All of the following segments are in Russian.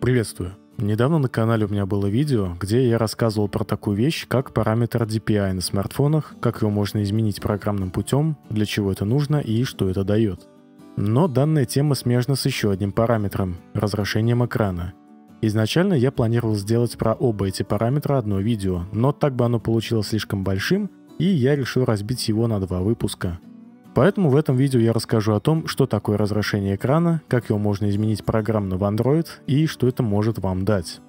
Приветствую! Недавно на канале у меня было видео, где я рассказывал про такую вещь, как параметр DPI на смартфонах, как его можно изменить программным путем, для чего это нужно и что это дает. Но данная тема смежна с еще одним параметром – разрешением экрана. Изначально я планировал сделать про оба эти параметра одно видео, но так бы оно получилось слишком большим, и я решил разбить его на два выпуска. Поэтому в этом видео я расскажу о том, что такое разрешение экрана, как его можно изменить программно в Android и что это может вам дать.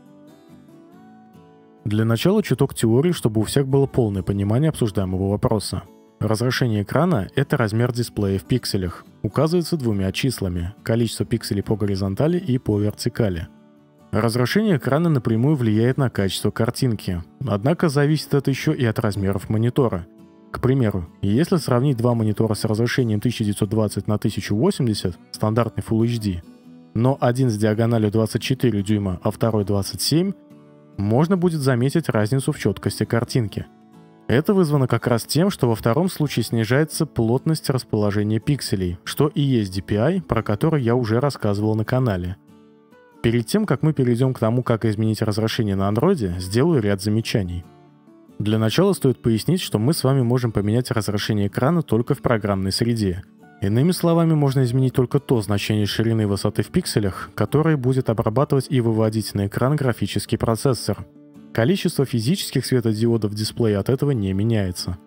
Для начала чуток теории, чтобы у всех было полное понимание обсуждаемого вопроса. Разрешение экрана — это размер дисплея в пикселях. Указывается двумя числами — количество пикселей по горизонтали и по вертикали. Разрешение экрана напрямую влияет на качество картинки, однако зависит это еще и от размеров монитора. К примеру, если сравнить два монитора с разрешением 1920 на 1080, стандартный Full HD, но один с диагональю 24 дюйма, а второй 27, можно будет заметить разницу в четкости картинки. Это вызвано как раз тем, что во втором случае снижается плотность расположения пикселей, что и есть DPI, про который я уже рассказывал на канале. Перед тем, как мы перейдем к тому, как изменить разрешение на Android, сделаю ряд замечаний. Для начала стоит пояснить, что мы с вами можем поменять разрешение экрана только в программной среде. Иными словами, можно изменить только то значение ширины и высоты в пикселях, которое будет обрабатывать и выводить на экран графический процессор. Количество физических светодиодов дисплея от этого не меняется.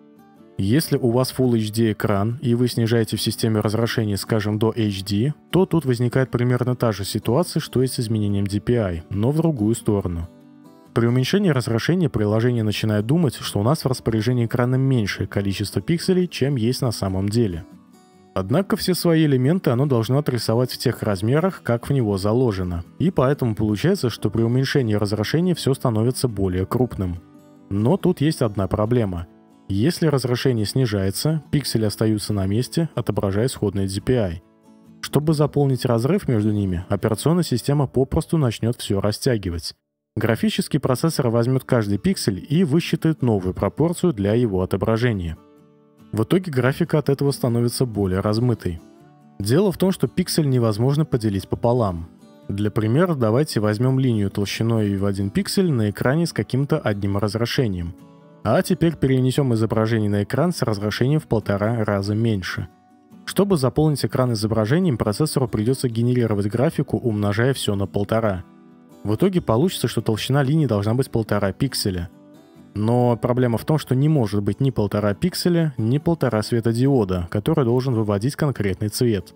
Если у вас Full HD экран и вы снижаете в системе разрешение, скажем, до HD, то тут возникает примерно та же ситуация, что и с изменением DPI, но в другую сторону. При уменьшении разрешения приложение начинает думать, что у нас в распоряжении экрана меньшее количество пикселей, чем есть на самом деле. Однако все свои элементы оно должно отрисовать в тех размерах, как в него заложено, и поэтому получается, что при уменьшении разрешения все становится более крупным. Но тут есть одна проблема. Если разрешение снижается, пиксели остаются на месте, отображая исходный DPI. Чтобы заполнить разрыв между ними, операционная система попросту начнет все растягивать. Графический процессор возьмет каждый пиксель и высчитает новую пропорцию для его отображения. В итоге графика от этого становится более размытой. Дело в том, что пиксель невозможно поделить пополам. Для примера давайте возьмем линию толщиной в один пиксель на экране с каким-то одним разрешением. А теперь перенесем изображение на экран с разрешением в 1,5 раза меньше. Чтобы заполнить экран изображением, процессору придется генерировать графику, умножая все на 1,5. В итоге получится, что толщина линии должна быть 1,5 пикселя. Но проблема в том, что не может быть ни 1,5 пикселя, ни 1,5 светодиода, который должен выводить конкретный цвет.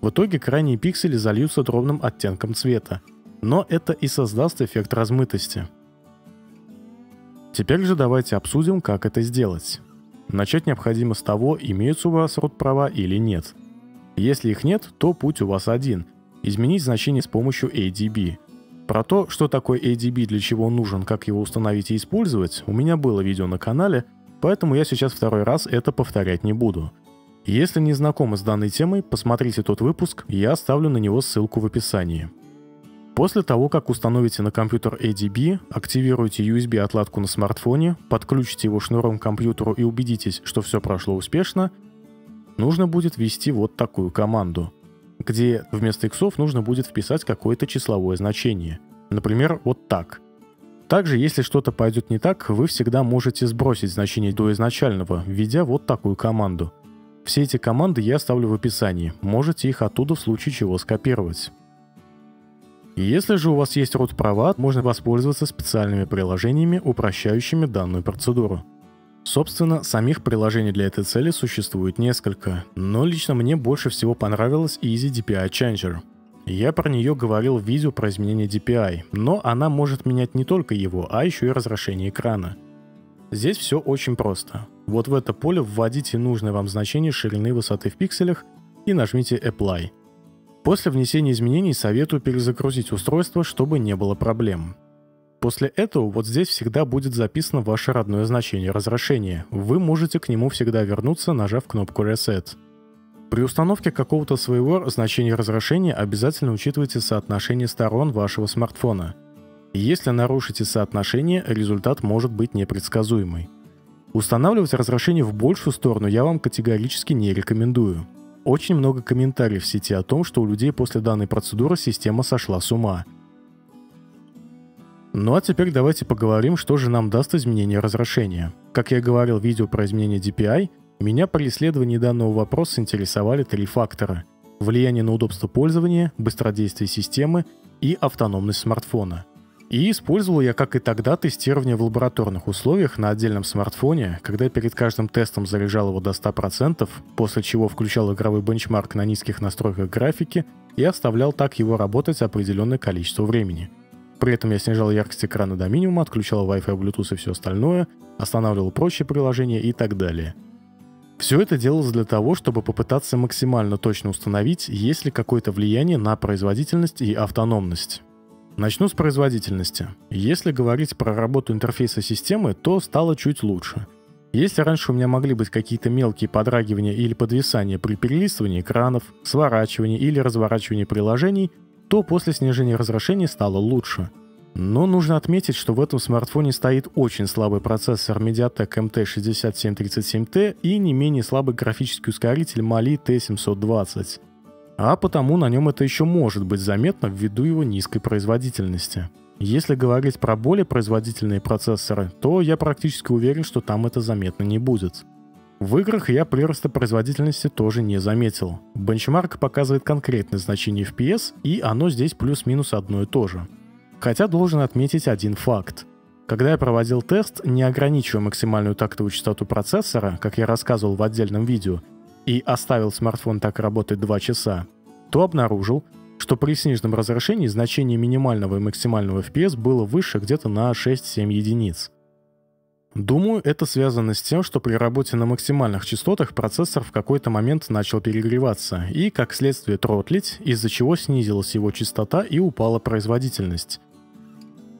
В итоге крайние пиксели зальются дробным оттенком цвета, но это и создаст эффект размытости. Теперь же давайте обсудим, как это сделать. Начать необходимо с того, имеются у вас root-права или нет. Если их нет, то путь у вас один – изменить значение с помощью ADB. Про то, что такое ADB, для чего он нужен, как его установить и использовать, у меня было видео на канале, поэтому я сейчас второй раз это повторять не буду. Если не знакомы с данной темой, посмотрите тот выпуск, я оставлю на него ссылку в описании. После того, как установите на компьютер ADB, активируйте USB-отладку на смартфоне, подключите его шнуром к компьютеру и убедитесь, что все прошло успешно, нужно будет ввести вот такую команду, где вместо иксов нужно будет вписать какое-то числовое значение. Например, вот так. Также, если что-то пойдет не так, вы всегда можете сбросить значение до изначального, введя вот такую команду. Все эти команды я оставлю в описании, можете их оттуда в случае чего скопировать. Если же у вас есть root-права, можно воспользоваться специальными приложениями, упрощающими данную процедуру. Собственно, самих приложений для этой цели существует несколько, но лично мне больше всего понравилась Easy DPI Changer. Я про нее говорил в видео про изменение DPI, но она может менять не только его, а еще и разрешение экрана. Здесь все очень просто. Вот в это поле вводите нужное вам значение ширины и высоты в пикселях и нажмите Apply. После внесения изменений советую перезагрузить устройство, чтобы не было проблем. После этого вот здесь всегда будет записано ваше родное значение разрешения. Вы можете к нему всегда вернуться, нажав кнопку Reset. При установке какого-то своего значения разрешения обязательно учитывайте соотношение сторон вашего смартфона. Если нарушите соотношение, результат может быть непредсказуемый. Устанавливать разрешение в большую сторону я вам категорически не рекомендую. Очень много комментариев в сети о том, что у людей после данной процедуры система сошла с ума. Ну а теперь давайте поговорим, что же нам даст изменение разрешения. Как я говорил в видео про изменение DPI, меня при исследовании данного вопроса интересовали три фактора: влияние на удобство пользования, быстродействие системы и автономность смартфона. И использовал я, как и тогда, тестирование в лабораторных условиях на отдельном смартфоне, когда перед каждым тестом заряжал его до 100%, после чего включал игровой бенчмарк на низких настройках графики и оставлял так его работать определенное количество времени. При этом я снижал яркость экрана до минимума, отключал Wi-Fi, Bluetooth и все остальное, останавливал прочие приложения и так далее. Все это делалось для того, чтобы попытаться максимально точно установить, есть ли какое-то влияние на производительность и автономность. Начну с производительности. Если говорить про работу интерфейса системы, то стало чуть лучше. Если раньше у меня могли быть какие-то мелкие подрагивания или подвисания при перелистывании экранов, сворачивании или разворачивании приложений, то после снижения разрешения стало лучше. Но нужно отметить, что в этом смартфоне стоит очень слабый процессор Mediatek MT6737T и не менее слабый графический ускоритель Mali-T720. А потому на нем это еще может быть заметно ввиду его низкой производительности. Если говорить про более производительные процессоры, то я практически уверен, что там это заметно не будет. В играх я прироста производительности тоже не заметил. Бенчмарк показывает конкретное значение FPS, и оно здесь плюс-минус одно и то же. Хотя должен отметить один факт. Когда я проводил тест, не ограничивая максимальную тактовую частоту процессора, как я рассказывал в отдельном видео, и оставил смартфон так работать 2 часа, то обнаружил, что при сниженном разрешении значение минимального и максимального FPS было выше где-то на 6-7 единиц. Думаю, это связано с тем, что при работе на максимальных частотах процессор в какой-то момент начал перегреваться и, как следствие, тротлить, из-за чего снизилась его частота и упала производительность.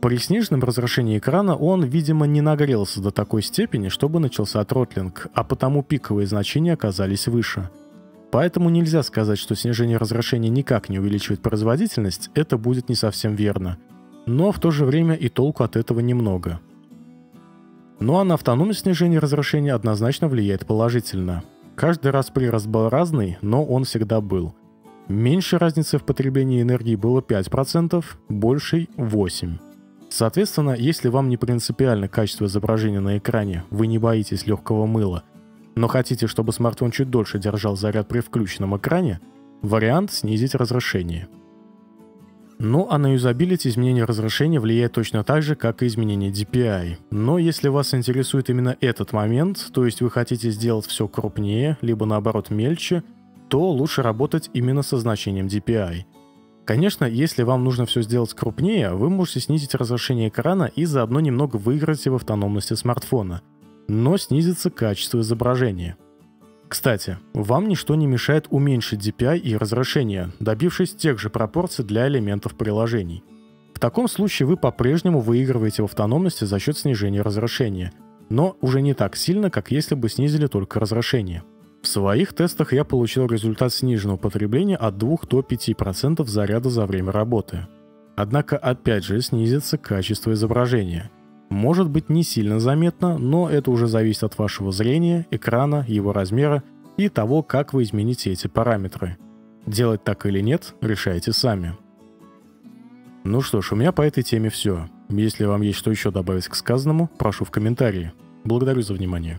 При сниженном разрешении экрана он, видимо, не нагрелся до такой степени, чтобы начался тротлинг, а потому пиковые значения оказались выше. Поэтому нельзя сказать, что снижение разрешения никак не увеличивает производительность, это будет не совсем верно. Но в то же время и толку от этого немного. Ну а на автономность снижения разрешения однозначно влияет положительно. Каждый раз прирост был разный, но он всегда был. Меньше разницы в потреблении энергии было 5%, большей 8%. Соответственно, если вам не принципиально качество изображения на экране, вы не боитесь легкого мыла, но хотите, чтобы смартфон чуть дольше держал заряд при включенном экране, вариант снизить разрешение. Ну а на юзабилити изменение разрешения влияет точно так же, как и изменение DPI. Но если вас интересует именно этот момент, то есть вы хотите сделать все крупнее, либо наоборот мельче, то лучше работать именно со значением DPI. Конечно, если вам нужно все сделать крупнее, вы можете снизить разрешение экрана и заодно немного выиграть в автономности смартфона, но снизится качество изображения. Кстати, вам ничто не мешает уменьшить DPI и разрешение, добившись тех же пропорций для элементов приложений. В таком случае вы по-прежнему выигрываете в автономности за счет снижения разрешения, но уже не так сильно, как если бы снизили только разрешение. В своих тестах я получил результат сниженного потребления от 2 до 5% заряда за время работы. Однако опять же снизится качество изображения. Может быть не сильно заметно, но это уже зависит от вашего зрения, экрана, его размера и того, как вы измените эти параметры. Делать так или нет, решайте сами. Ну что ж, у меня по этой теме все. Если вам есть что еще добавить к сказанному, прошу в комментарии. Благодарю за внимание.